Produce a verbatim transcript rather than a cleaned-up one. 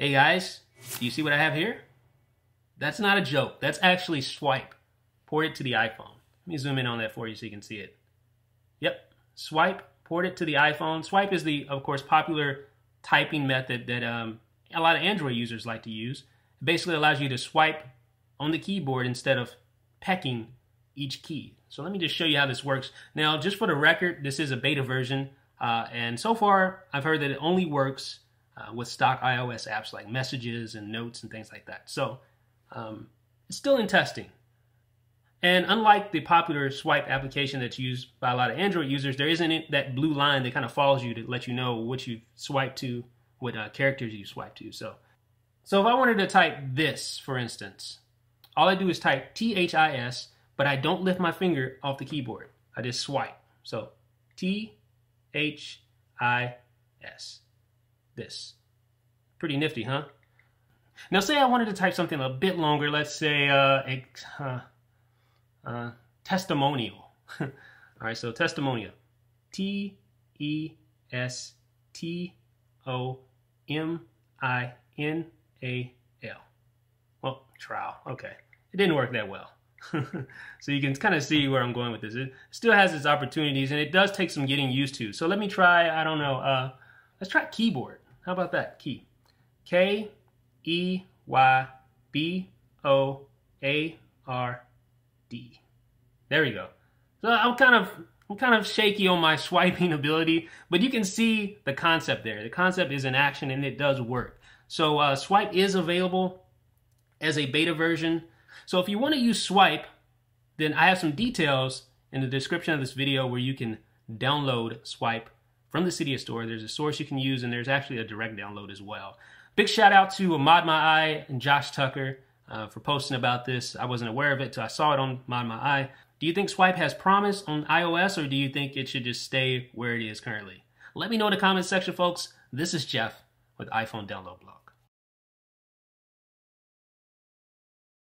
Hey guys, do you see what I have here? That's not a joke. That's actually Swype. Ported to the iPhone. Let me zoom in on that for you so you can see it. Yep, Swype, ported to the iPhone. Swype is the, of course, popular typing method that um, a lot of Android users like to use. It basically allows you to swipe on the keyboard instead of pecking each key. So let me just show you how this works. Now, just for the record, this is a beta version, uh, and so far I've heard that it only works uh, with stock iOS apps like Messages and Notes and things like that. So um, it's still in testing. And unlike the popular Swype application that's used by a lot of Android users, there isn't that blue line that kind of follows you to let you know what you swipe to, what uh, characters you swipe to. So, so if I wanted to type this, for instance, all I do is type T H I S, but I don't lift my finger off the keyboard. I just swipe. So T H I S, this. Pretty nifty, huh? Now say I wanted to type something a bit longer, let's say uh, a... Uh, Uh, testimonial. All right, so testimonial. T E S T O M I N A L. Well, trial. Okay. It didn't work that well. So you can kind of see where I'm going with this. It still has its opportunities, and it does take some getting used to. So let me try, I don't know, uh, let's try keyboard. How about that? Key. K E Y B O A R. D. There we go. So I'm kind of I'm kind of shaky on my swiping ability, but you can see the concept there. The concept is in action, and it does work. So uh, Swype is available as a beta version. So if you want to use Swype, then I have some details in the description of this video where you can download Swype from the Cydia store. There's a source you can use, and there's actually a direct download as well. Big shout out to ModMyi and Josh Tucker. Uh, for posting about this. I wasn't aware of it till I saw it on ModMyi. Do you think Swype has promise on iOS, or do you think it should just stay where it is currently? Let me know in the comments section, folks. This is Jeff with iPhone Download Blog.